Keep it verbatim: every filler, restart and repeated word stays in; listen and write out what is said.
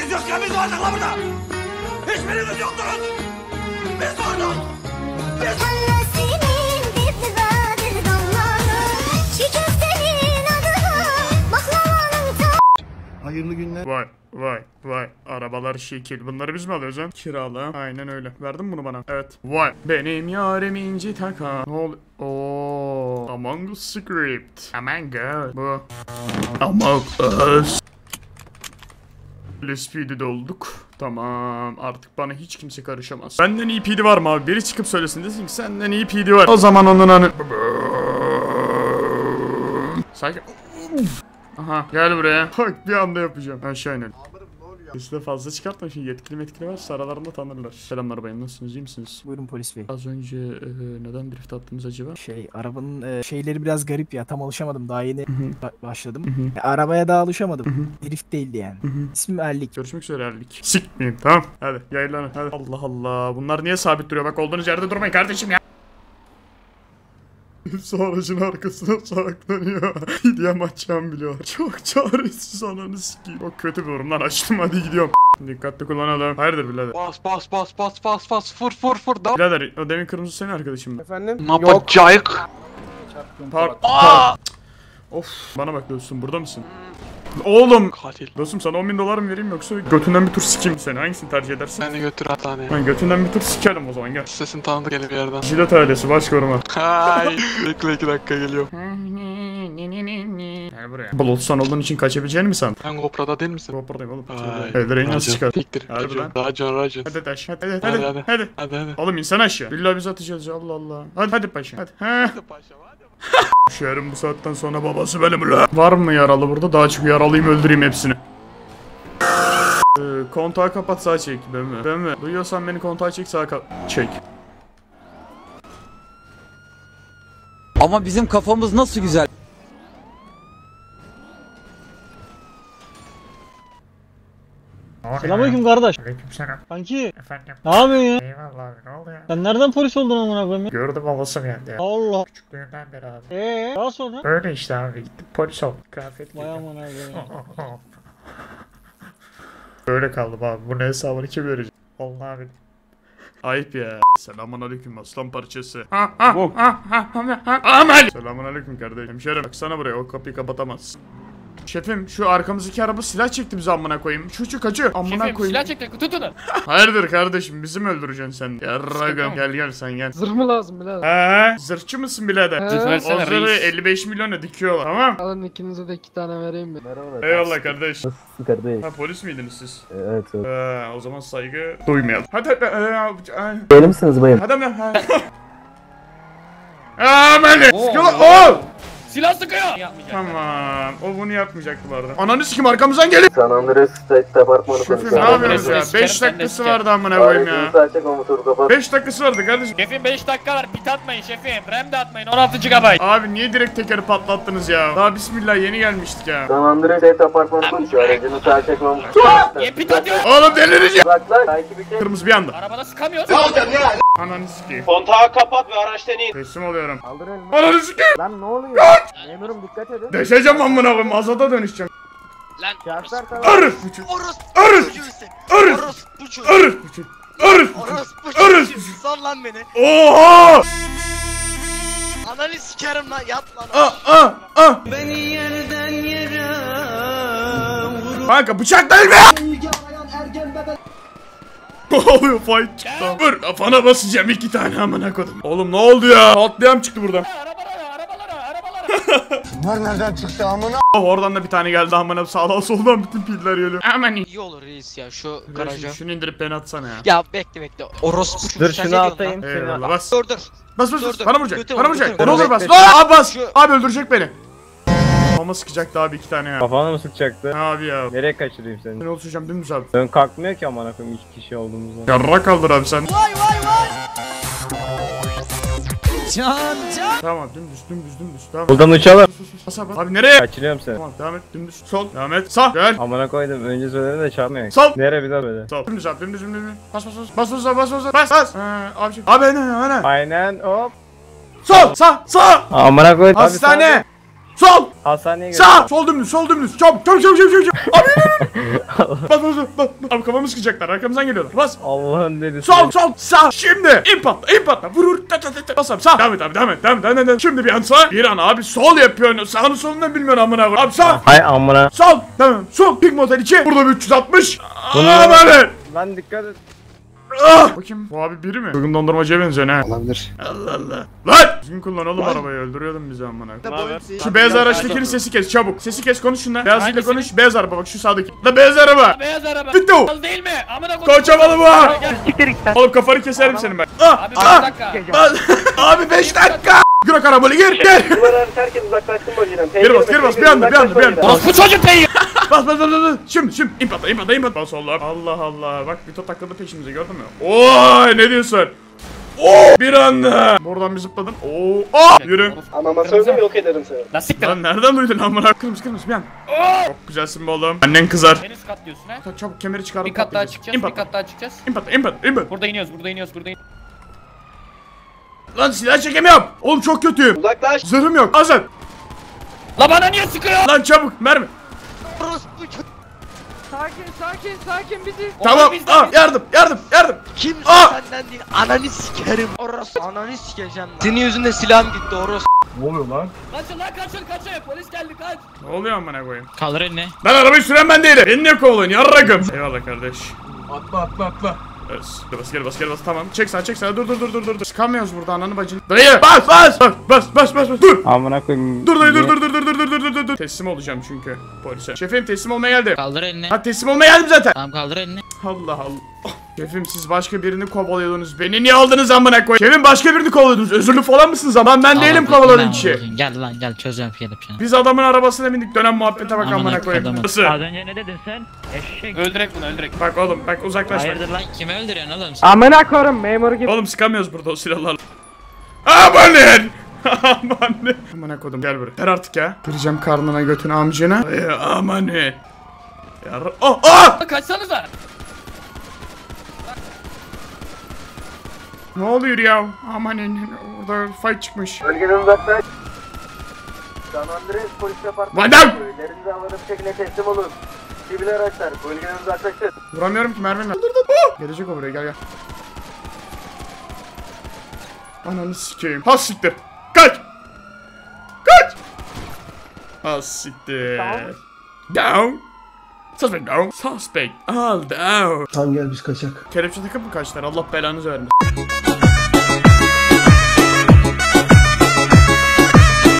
Siz yokken biz vardık la burada. Hiçbiriniz yoktunuz. Biz vardık. Biz vardık. Hayırlı günler. Vay vay vay, arabalar şekil. Bunları biz mi alıyoruz ha? Kirala. Aynen öyle. Verdin bunu bana. Evet. Vay. Benim yarim inci taka. Ne oluyor? Ooo. Among Us script. Among Us. Bu. Among Us. L S P'de olduk. Tamam. Artık bana hiç kimse karışamaz. Benden iyi P D var mı abi? Biri çıkıp söylesin, desin ki senden iyi P D var. O zaman onun anı. Sakin. Aha gel buraya. Bak bir anda yapacağım. Aşağı inelim. Sesini fazla çıkartma şimdi, yetkili metkili varsa aralarında tanırlar. Selamlar bayım, nasılsınız, iyi misiniz? Buyurun polis bey. Az önce e, neden drift attınız acaba? Şey arabanın e, şeyleri biraz garip ya, tam alışamadım, daha yeni ba başladım. e, arabaya daha alışamadım. Drift değildi yani. İsmim Erlik. Görüşmek üzere Erlik. Sikmeyeyim tamam. Hadi yaylanın hadi. Allah Allah, bunlar niye sabit duruyor, bak olduğunuz yerde durmayın kardeşim ya. Sonra aracın arkasına saklanıyor. Gidiyem açacağım biliyor. Çok çaresiz ananı sikiyim. Çok kötü bir yorumdan açtım, hadi gidiyorum. Dikkatli kullanalım. Hayırdır birader? Bas bas bas bas bas bas. Fur fur fur da. Birader o demin kırmızı senin arkadaşın mı? Efendim? Yok. Cayık. Park. Park. Of. Bana bak dostum, burada mısın? Oğlum. Katil. Dostum sana on bin dolar mı vereyim yoksa götünden bir tur sikeyim seni? Hangisini tercih edersin? Seni götür hastaneye. Ben götünden bir tur sikerim o zaman, gel. Sesin tanıdık geliyor bir yerden. Jilet ailesi baş koruma. Hay. Bekle iki dakika geliyor. Gel buraya. Blotsan olduğun için kaçabileceğini mi sandın? Sen GoPro'da değil misin? GoPro'dayım oğlum. Evreyi nasıl çıkar? Tiktir. Harbiden. Raja Raja. Hadi taş. Hadi hadi hadi. Hadi hadi. Hadi hadi. Oğlum insan aşağı. Billahi biz atacağız ya, Allah Allah. Hadi hadi paşa. Hadi. Hadi paşa. Şehrin bu saatten sonra babası benim la. Var mı yaralı burada? Daha çok yaralıyım, öldüreyim hepsini. ee, kontağı kapat, sağa çek. Ben mi? Ben mi? Duyuyorsan beni, kontağı çek, sağa çek. Ama bizim kafamız nasıl güzel. Selamünaleyküm kardeş. Aleykümselam. Kanki. Efendim. Ne yapıyorsun ya? Eyvallah abi, ne oluyor? Sen nereden polis oldun amına koyayım ya? Gördüm, havasım geldi. Allah. Küçüklüğümden beri abi. Eee? Daha sonra? Öyle işte abi, gittim polis oldum. Kıyafet giydim. Vay amına koyayım. Böyle kaldım abi. Bunun hesabını kim verecek? Allah abi. Ayıp ya. Selamünaleyküm aslan parçası. Ha ha ha ha ha ha ha. Amel. Selamünaleyküm kardeşim. Hemşerim baksana buraya, o kapıyı kapatamazsın. Şefim şu arkamızdaki araba silah çekti bize amına koyayım. Çocuk acı amına koyayım. Şefim silah çekti, tutun. Hayırdır kardeşim, bizi mi öldüreceksin sen? Yarragam gel gel sen gel. Zırh mı lazım birader? He zırhçı mısın birader? Zırh. O zırhı elli beş milyona dikiyorlar tamam. Alın ikinize de iki tane vereyim mi? Merhaba. Eyvallah kardeş. Nasılsın kardeş? Ha polis miydiniz siz? Evet evet. Ee, o zaman saygı duymayalım. Hadi hadi. Öyle misiniz bayım? Hadi lan. Aa beni. Oğul. Silah sıkıyor. Yapmayacak. Tamam. O bunu yapmayacaktı bu arada. Ananı sikim arkamızdan gelip. San Andres State Departmanı. Şefim ne yapıyoruz ya? beş dakikası vardı amına koyayım ya. beş dakikası vardı kardeşim. Şefim beş dakika var. Bit atmayın şefim. RAM de atmayın. on altı gigabayt. Abi niye direkt tekeri patlattınız ya? Daha bismillah yeni gelmiştik ya. San Andres State Departmanı konuşuyor. Aracını sağa çekmemiz. Niye bit atıyor? Oğlum delireceğim. Kırmızı bir anda. Arabada sıkamıyoruz. Ananı sikeyim. Kontağı kapat ve araçtan in. Teslim oluyorum. Kaldır elini. Ananı sikeyim. Lan ne oluyor? Kaç! Memurum dikkat edin. Deşeceğim amına koyayım, azada dönüşeceğim. Lan orospu. Orospu. Orospu. Orospu. Orospu. Orospu. Orospu. Sal lan beni. Oha! Ananı sikerim lan, yat lan. Ah ah ah. Beni yerden yere vur. Kanka bıçak değil mi? Oluyor fight çıktı. Vur kafana basacağım iki tane amına koydum. Oğlum ne oldu ya? Patlayan çıktı buradan. Arabalara arabalara arabalara. Bunlar nereden çıktı amına? Oh, oradan da bir tane geldi amına, sağdan soldan bütün piller geliyor. Aman iyi olur reis ya şu garaja. Şunu indirip beni atsana ya. Ya bekle bekle. Orospu. Dur şunu atayım. Eyvallah bas. Dur dur. Bas bas bas. Bana vuracak. Bana vuracak. Ne olur bas. Abi bas. Abi öldürecek beni. Kafama sıkacaktı abi iki tane ya. Kafana mı sıkacaktı? Abi ya. Nereye kaçırayım seni? Ben oluşacağım dümdüz abi. Ön kalkmıyor ki amına koyayım iki kişi olduğumuzda. Yarra kaldır abi sen. Vay vay vay. Can can. Tamam dümdüz dümdüz dümdüz tamam. Buradan uçalım. Sus, sus. Abi nereye? Kaçırıyorum seni. Tamam devam et dümdüz. Sol. Devam et. Sağ. Gel. Amına koydum önce söyledim de çarpmıyor. Sol. Nereye bir daha böyle? Sol. Dümdüz abi dümdüz dümdüz. Bas bas bas. Bas bas bas bas. Bas bas. Ha, abi şey. Abi ne ne ne. Aynen hop. Sol. Sağ sağ. Amına koydum. Hastane. Sol. Hastaneye gel. Sağ. Sol dümdüz, sol dümdüz. Çabuk, çabuk, çabuk, çabuk, çabuk. Abi, bas, bas, bas, bas. Abi kafamı sıkacaklar, arkamızdan geliyorlar. Bas. Allah'ın dedi. Sol, sol, sağ. Şimdi. İp patla, ip patla. Vurur. Bas abi, sağ. Devam et abi, devam et, devam et, devam et. Şimdi bir an sağ. Bir an abi sol yapıyorsun. Sağını solunu bilmiyorsun amına koyayım. Abi sağ. Hay amına. Sol. Tamam. Sol. Pik motor iki. Burada bir üç yüz altmış. Aaa böyle. Lan dikkat et. Ah! Bakayım bu abi biri mi? Bugün dondurmacıya benziyor ha. Olabilir. Allah Allah. Lan! Düzgün kullan oğlum arabayı, öldürüyordun bizi amına. Şu beyaz araçtakinin sesi kes çabuk. Sesi kes, konuş şundan. Beyazıyla konuş. Beyaz araba bak şu sağdaki. La beyaz araba. Beyaz araba. Bitti o. Al değil mi? Amına koyayım. Koçamalı bu. Oğlum kafanı keserim senin ben. Abi beş dakika. Abi beş dakika. Grak arabalı gir gel. Bunları herkes uzaklaştım bacıram. Gir bas, gir bas. Bir anda, bir anda, bir anda. Bas bu çocuğu peyi. Bas bas bas bas. Şimdi şimdi imp atla, imp atla, imp atla. Bas Allah. Allah Allah. Bak bir top takladı peşimize, gördün mü? Oo ne diyorsun? Oo bir anda. Buradan bir zıpladım. Oo. Aa yürü. Anama sözüm yok ederim seni. Lan siktir. Lan nereden duydun lan bana? Kırmızı kırmızı bir an. Çok güzelsin be oğlum. Annen kızar. Beni kat diyorsun ha? Çabuk kemeri çıkar. Bir kat daha çıkacağız. Bir kat daha çıkacağız. İmp atla, imp atla, imp atla. Burada iniyoruz, burada iniyoruz, burada iniyoruz. Lan silah çekemiyorum. Oğlum çok kötüyüm. Uzaklaş. Zırhım yok. Azat. La bana niye sıkıyor? Lan çabuk mermi. Sakin sakin sakin bizi. Tamam. Aa, yardım yardım yardım. Kim senden değil. Ananı sikerim. Orası. Ananı sikeceğim lan. Senin yüzünden silahım gitti orası. Ne oluyor lan? Kaçın lan, kaçın kaçın. Polis geldi, kaç. Ne oluyor amına koyayım? Kaldır elini. Lan arabayı süren ben değilim. Beni niye kovalıyorsun yarrakım? Eyvallah kardeş. Atla atla atla. Bas gel, bas gel, bas tamam. Çek sağa, çek sağa. Dur dur dur dur dur. Çıkamıyoruz burada ananı bacını. Dayı bas bas. Bas bas bas bas. Dur. Amına koyayım. Dur dayı dur dur dur dur dur dur dur dur. Teslim olacağım çünkü polise. Şefim teslim olmaya geldi. Kaldır elini. Ha teslim olmaya geldim zaten. Tamam kaldır elini. Allah Allah. Şefim siz başka birini kovalıyordunuz. Beni niye aldınız amına koyayım? Şefim başka birini kovalıyordunuz. Özürlü falan mısınız ama ben değilim kovaladığın kişi. Gel lan gel çözeceğim gelip seni. Biz adamın arabasına bindik. Dönen muhabbete bak amına koyayım. Nasıl? Az önce ne dedin sen? Eşek. Öldürek bunu, öldürek. Bak oğlum bak uzaklaş. Hayırdır lan kimi öldürüyorsun oğlum sen? Amına koyarım memur gibi. Oğlum sıkamıyoruz burada o silahlarla. Amanen. Amanen. Amına koydum gel buraya. Ver artık ya. Gireceğim karnına götün amcına. Amanen. Ya oh oh! Kaçsanıza. Ne oluyor ya? Aman enin orada fight çıkmış. Bölgeden uzaklaş. San Andreas polis departmanı. Ellerinizi havada bir şekilde teslim olun. Sivil araçlar bölgeden uzaklaşın. Vuramıyorum ki mermimle. Gelecek o buraya gel gel. Ananı sikeyim. Ha siktir. Kaç. Kaç. Ha siktir. Down. Down. Suspect down. Suspect all down. Tam gel biz kaçak. Kelepçe takıp mı kaçtılar? Allah belanızı vermesin.